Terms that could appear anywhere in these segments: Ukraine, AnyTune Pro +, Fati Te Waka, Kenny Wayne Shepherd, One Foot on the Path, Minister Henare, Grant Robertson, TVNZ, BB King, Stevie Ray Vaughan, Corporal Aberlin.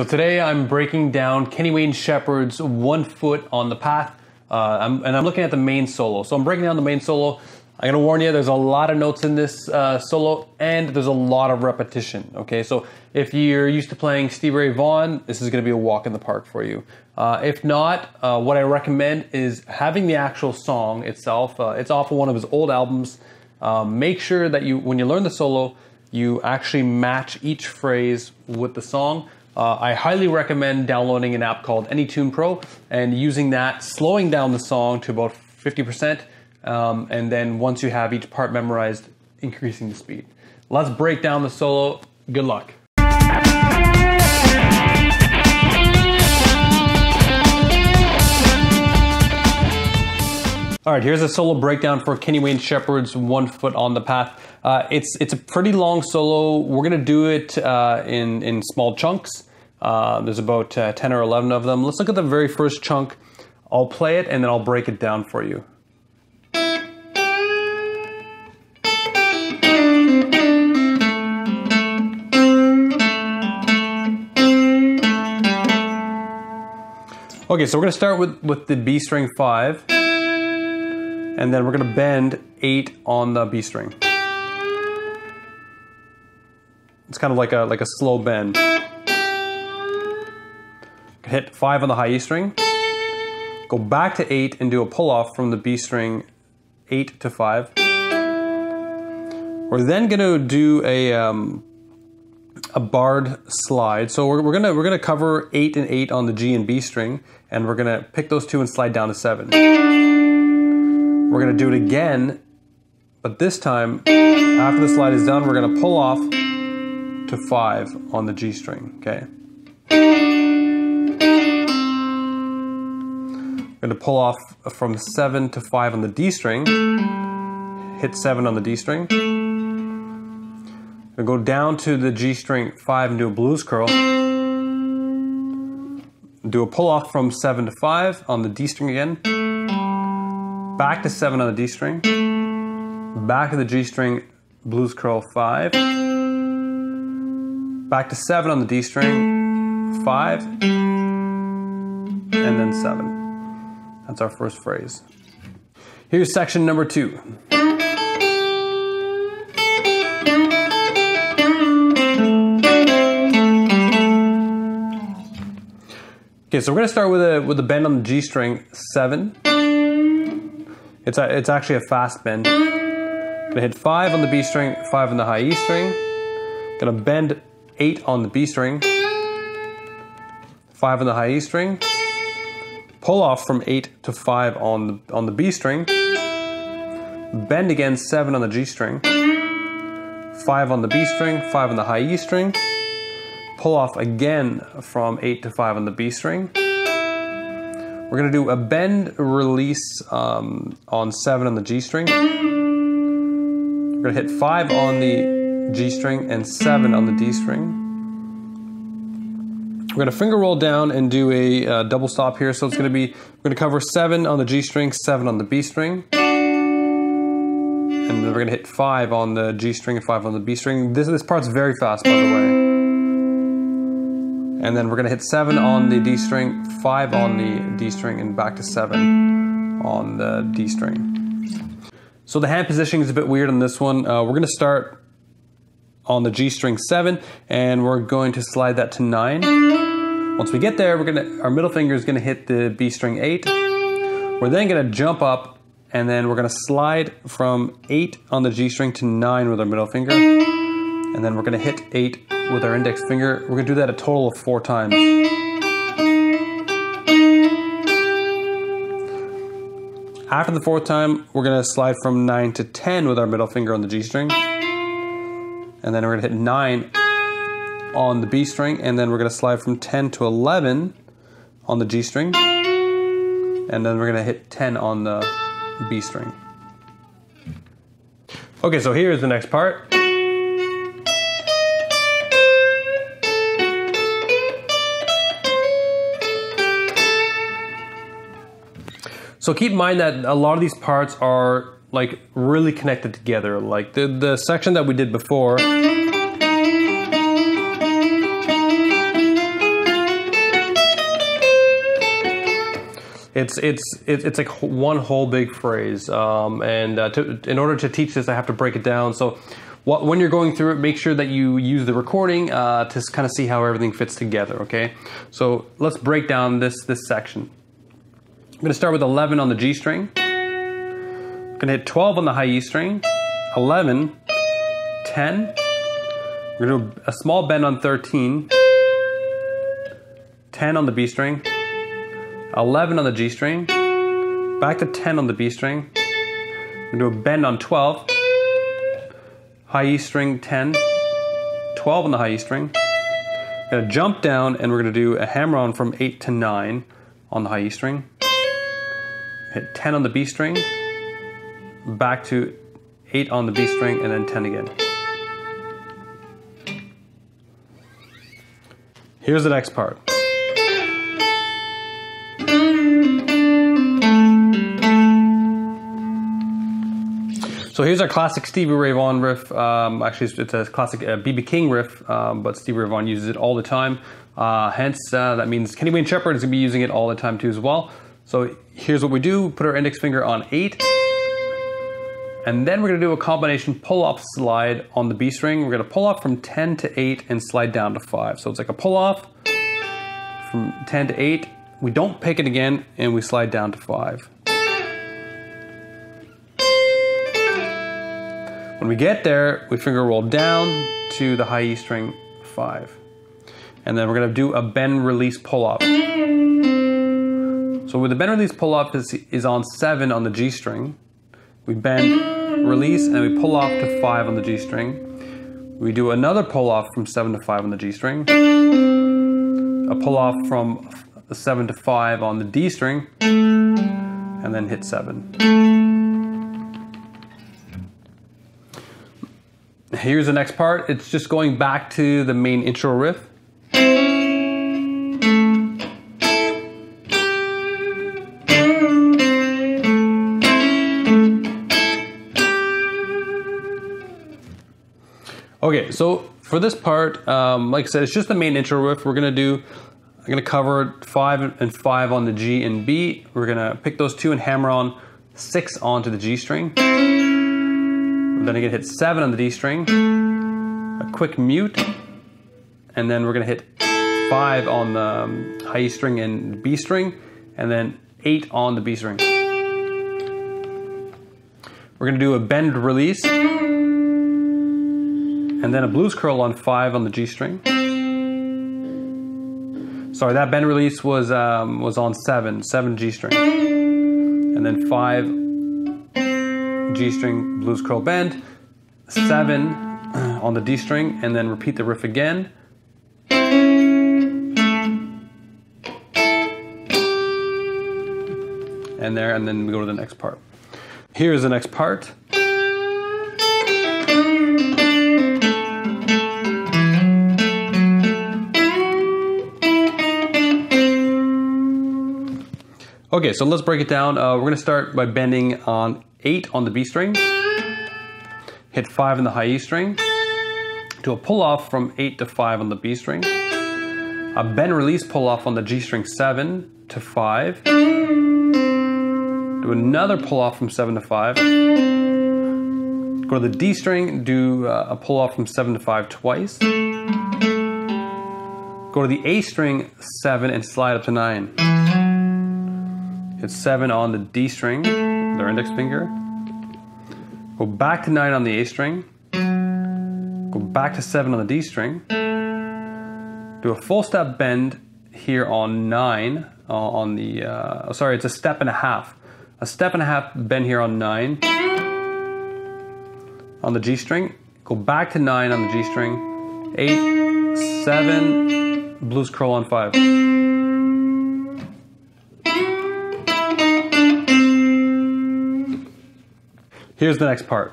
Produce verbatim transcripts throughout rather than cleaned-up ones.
So today I'm breaking down Kenny Wayne Shepherd's One Foot on the Path, uh, I'm, and I'm looking at the main solo. So I'm breaking down the main solo. I'm gonna warn you, there's a lot of notes in this uh, solo, and there's a lot of repetition, okay? So if you're used to playing Stevie Ray Vaughan, this is gonna be a walk in the park for you. Uh, if not, uh, what I recommend is having the actual song itself. Uh, it's off of one of his old albums. Um, make sure that you, when you learn the solo, you actually match each phrase with the song. Uh, I highly recommend downloading an app called AnyTune Pro and using that, slowing down the song to about fifty percent. Um, and then once you have each part memorized, increasing the speed. Let's break down the solo. Good luck. All right, here's a solo breakdown for Kenny Wayne Shepherd's One Foot on the Path. Uh, it's, it's a pretty long solo. We're gonna do it uh, in, in small chunks. Uh, there's about uh, ten or eleven of them. Let's look at the very first chunk. I'll play it and then I'll break it down for you. Okay, so we're gonna start with, with the B string five, and then we're gonna bend eight on the B string. It's kind of like a, like a slow bend. Hit five on the high E string, go back to eight and do a pull off from the B string, eight to five. We're then gonna do a, um, a barred slide. So we're, we're gonna we're gonna cover eight and eight on the G and B string, and we're gonna pick those two and slide down to seven. We're gonna do it again, but this time after the slide is done, we're gonna pull off to five on the G string. Okay. We're gonna pull off from seven to five on the D string. Hit seven on the D string. We're gonna go down to the G string five and do a blues curl. Do a pull off from seven to five on the D string again. Back to seven on the D string. Back to the G string, blues curl five. Back to seven on the D string, five, and then seven. That's our first phrase. Here's section number two. Okay, so we're gonna start with a with a bend on the G string seven. It's a, it's actually a fast bend. Gonna hit five on the B string, five on the high E string. Gonna bend eight on the B string, five on the high E string. Pull off from eight to five on the on the B string. Bend again seven on the G string, five on the B string, five on the high E string. Pull off again from eight to five on the B string. We're gonna do a bend release um, on seven on the G string. We're gonna hit five on the G string and seven on the D string. We're gonna finger roll down and do a uh, double stop here. So it's gonna be, we're gonna cover seven on the G string, seven on the B string. And then we're gonna hit five on the G string and five on the B string. This, this part's very fast, by the way. And then we're gonna hit seven on the D string, five on the D string, and back to seven on the D string. So the hand positioning is a bit weird on this one. Uh, we're gonna start on the G string seven, and we're going to slide that to nine. Once we get there, we're gonna, our middle finger is gonna hit the B string eight. We're then gonna jump up, and then we're gonna slide from eight on the G string to nine with our middle finger. And then we're gonna hit eight with our index finger. We're gonna do that a total of four times. After the fourth time, we're gonna slide from nine to ten with our middle finger on the G string. And then we're gonna hit nine on the B string, and then we're gonna slide from ten to eleven on the G string. And then we're gonna hit ten on the B string. Okay, so here's the next part. So keep in mind that a lot of these parts are like really connected together. Like the, the section that we did before It's it's it's like one whole big phrase, um, and uh, to, in order to teach this, I have to break it down. So, what, when you're going through it, make sure that you use the recording uh, to kind of see how everything fits together. Okay, so let's break down this this section. I'm going to start with eleven on the G string. I'm going to hit twelve on the high E string, eleven, ten. We're going to do a small bend on thirteen, ten on the B string. eleven on the G string, back to ten on the B string, we do a bend on twelve, high E string ten, twelve on the high E string, we're going to jump down and we're going to do a hammer-on from eight to nine on the high E string, hit ten on the B string, back to eight on the B string and then ten again. Here's the next part. So here's our classic Stevie Ray Vaughan riff. Um, actually, it's a classic uh, B B King riff, um, but Stevie Ray Vaughan uses it all the time. Uh, hence, uh, that means Kenny Wayne Shepherd is going to be using it all the time too as well. So here's what we do. Put our index finger on eight. And then we're going to do a combination pull-off slide on the B string. We're going to pull off from ten to eight and slide down to five. So it's like a pull-off from ten to eight. We don't pick it again, and we slide down to five. When we get there, we finger roll down to the high E string five. And then we're gonna do a bend release pull-off. So with the bend release pull-off is, is on seven on the G string. We bend, release, and we pull off to five on the G string. We do another pull-off from seven to five on the G string. A pull-off from seven to five on the D string. And then hit seven. Here's the next part. It's just going back to the main intro riff. Okay, so for this part, um, like I said, it's just the main intro riff. We're gonna do, I'm gonna cover five and five on the G and B. We're gonna pick those two and hammer on six onto the G string. Then again, hit seven on the D string, a quick mute, and then we're going to hit five on the um, high E string and B string, and then eight on the B string. We're going to do a bend release, and then a blues curl on five on the G string. Sorry, that bend release was, um, was on seven, seven G string, and then five G string, blues curl bend, seven on the D string, and then repeat the riff again. And there, and then we go to the next part. Here's the next part. Okay, so let's break it down. Uh, we're gonna start by bending on eight on the B string, hit five on the high E string, do a pull off from eight to five on the B string, a bend release pull off on the G string seven to five, do another pull off from seven to five, go to the D string, do a pull off from seven to five twice, go to the A string seven and slide up to nine, hit seven on the D string, our index finger, go back to nine on the A string, go back to seven on the D string, do a full step bend here on nine, uh, on the, uh, sorry, it's a step and a half, a step and a half bend here on nine, on the G string, go back to nine on the G string, eight, seven, blues curl on five. Here's the next part.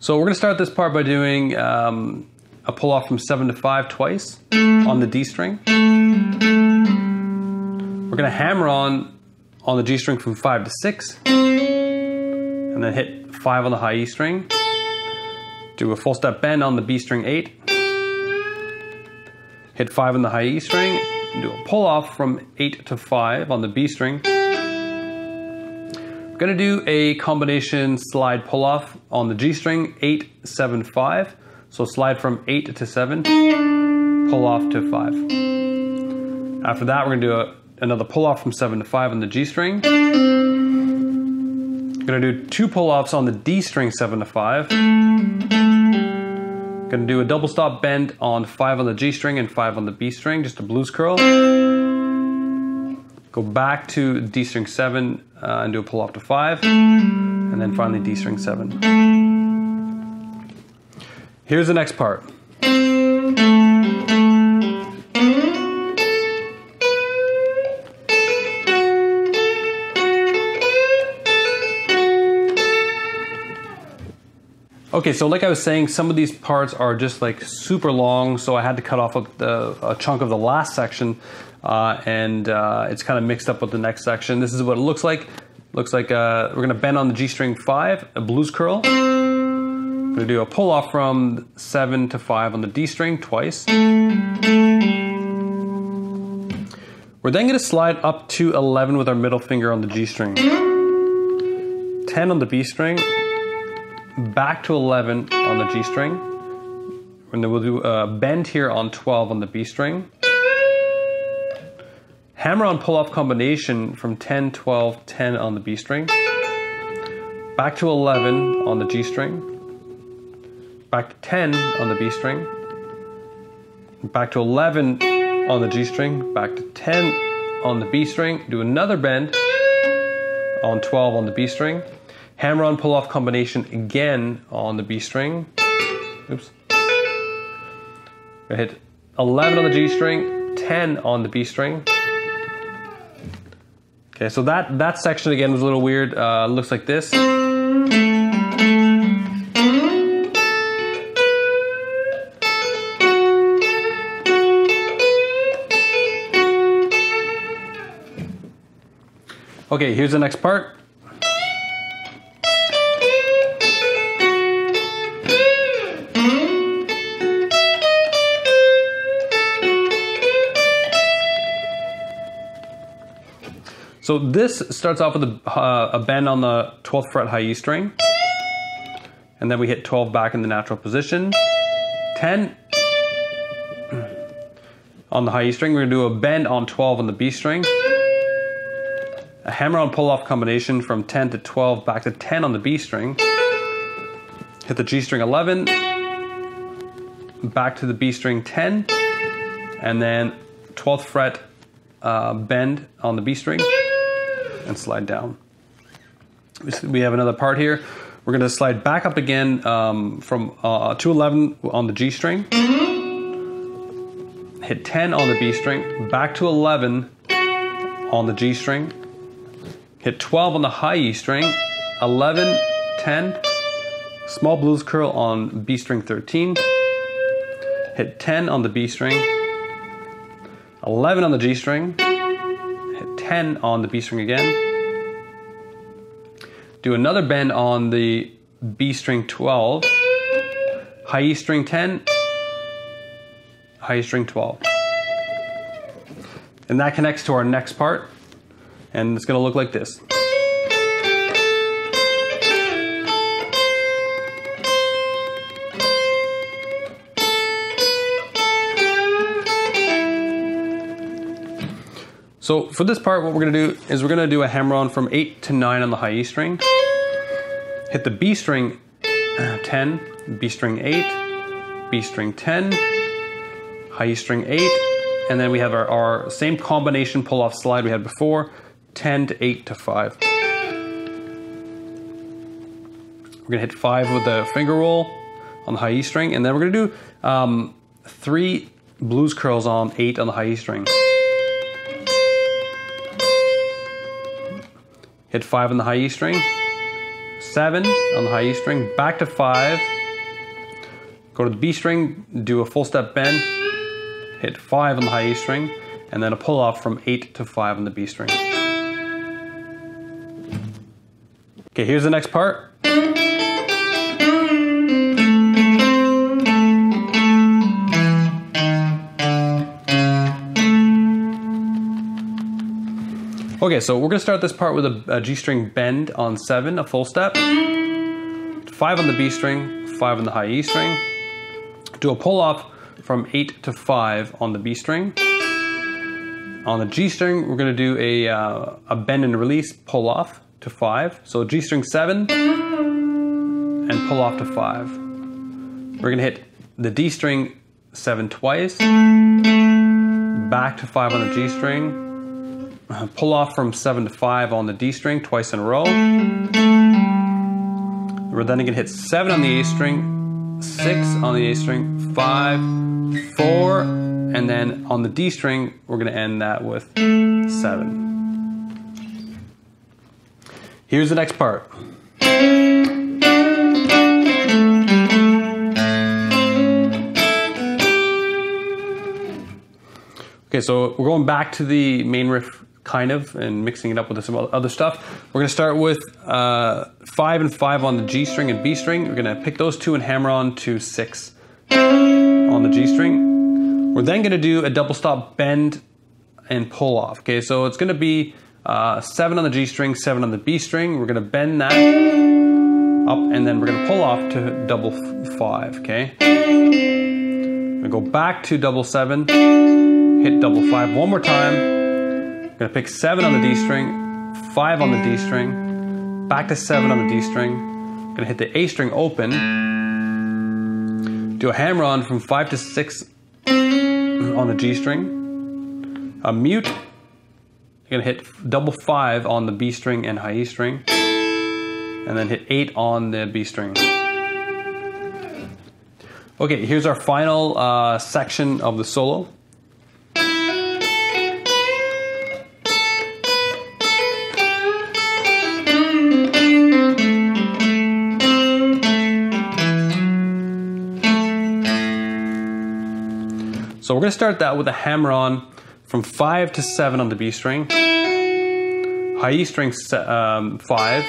So we're gonna start this part by doing um, a pull off from seven to five twice on the D string. We're gonna hammer on on the G string from five to six, and and then hit five on the high E string. Do a full step bend on the B string eight. Hit five on the high E string. Do a pull off from eight to five on the B string. I'm gonna do a combination slide pull off on the G string, eight, seven, five. So slide from eight to seven, pull off to five. After that, we're gonna do a, another pull off from seven to five on the G string. Gonna do two pull offs on the D string, seven to five. Gonna do a double stop bend on five on the G string and five on the B string, just a blues curl. Go back to D string seven uh, and do a pull off to five, and then finally D string seven. Here's the next part. Okay, so like I was saying, some of these parts are just like super long, so I had to cut off a, a, a chunk of the last section, uh, and uh, it's kind of mixed up with the next section. This is what it looks like. Looks like uh, we're gonna bend on the G string five, a blues curl. I'm gonna do a pull off from seven to five on the D string twice. We're then gonna slide up to eleven with our middle finger on the G string, ten on the B string, back to eleven on the G string, and then we'll do a bend here on twelve on the B string, hammer on pull off combination from ten, twelve, ten on the B string, back to eleven on the G string, back to ten on the B string, back to eleven on the G string, back to ten on the B string, do another bend on twelve on the B string, hammer on pull off combination again on the B string. Oops. I hit eleven on the G string, ten on the B string. Okay, so that, that section again was a little weird. Uh, looks like this. Okay, here's the next part. So this starts off with a, uh, a bend on the twelfth fret high E string, and then we hit twelve back in the natural position, ten on the high E string. We're gonna do a bend on twelve on the B string, a hammer on pull off combination from ten to twelve back to ten on the B string, hit the G string eleven, back to the B string ten, and then twelfth fret uh, bend on the B string, and slide down. We have another part here. We're gonna slide back up again um, from uh, to eleven on the G string, hit ten on the B string, back to eleven on the G string, hit twelve on the high E string, eleven, ten, small blues curl on B string thirteen, hit ten on the B string, eleven on the G string, ten on the B string again. Do another bend on the B string twelve, high E string ten, high E string twelve. And that connects to our next part, and it's gonna look like this. So for this part, what we're gonna do is we're gonna do a hammer-on from eight to nine on the high E string, hit the B string ten, B string eight, B string ten, high E string eight, and then we have our, our same combination pull-off slide we had before, ten to eight to five. We're gonna hit five with the finger roll on the high E string, and then we're gonna do um, three blues curls on eight on the high E string. Hit five on the high E string, seven on the high E string, back to five, go to the B string, do a full step bend, hit five on the high E string, and then a pull off from eight to five on the B string. Okay, here's the next part. Okay, so we're gonna start this part with a, a G string bend on seven, a full step. Five on the B string, five on the high E string. Do a pull up from eight to five on the B string. On the G string, we're gonna do a, uh, a bend and release, pull off to five. So G string seven, and pull off to five. We're gonna hit the D string seven twice, back to five on the G string, uh, pull off from seven to five on the D string twice in a row. We're then gonna hit seven on the A string, six on the A string, five, four, and then on the D string, we're gonna end that with seven. Here's the next part. Okay, so we're going back to the main riff kind of and mixing it up with some other stuff. We're gonna start with uh, five and five on the G string and B string. We're gonna pick those two and hammer on to six on the G string. We're then going to do a double stop bend and pull off. Okay, so it's going to be uh, seven on the G string, seven on the B string. We're going to bend that up and then we're going to pull off to double five. Okay, we go back to double seven, hit double five one more time. We're going to pick seven on the D string, five on the D string, back to seven on the D string. We're going to hit the A string open, do a hammer on from five to six on the G string, a mute, you're gonna hit double five on the B string and high E string, and then hit eight on the B string. Okay, here's our final uh, section of the solo. So we're going to start that with a hammer-on from five to seven on the B string, high E string um, five,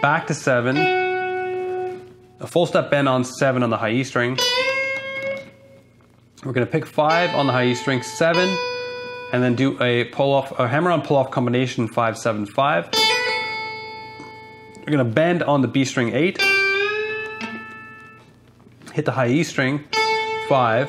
back to seven, a full step bend on seven on the high E string. We're going to pick five on the high E string, seven, and then do a pull-off, a hammer-on pull-off combination five, seven, five. We're going to bend on the B string eight, hit the high E string five.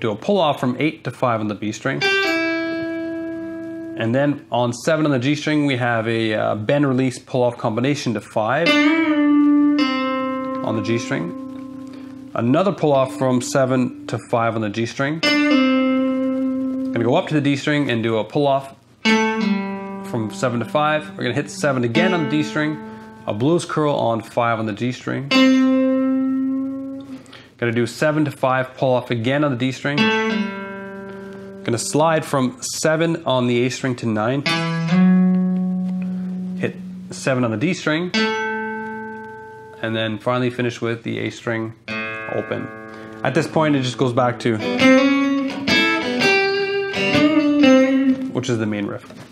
Do a pull-off from eight to five on the B string. And then on seven on the G string, we have a uh, bend release pull-off combination to five on the G string. Another pull-off from seven to five on the G string. Gonna go up to the D string and do a pull-off from seven to five. We're gonna hit seven again on the D string, a blues curl on five on the G string. Gonna do seven to five, pull off again on the D string. Gonna slide from seven on the A string to nine. Hit seven on the D string. And then finally finish with the A string open. At this point, it just goes back to, which is the main riff.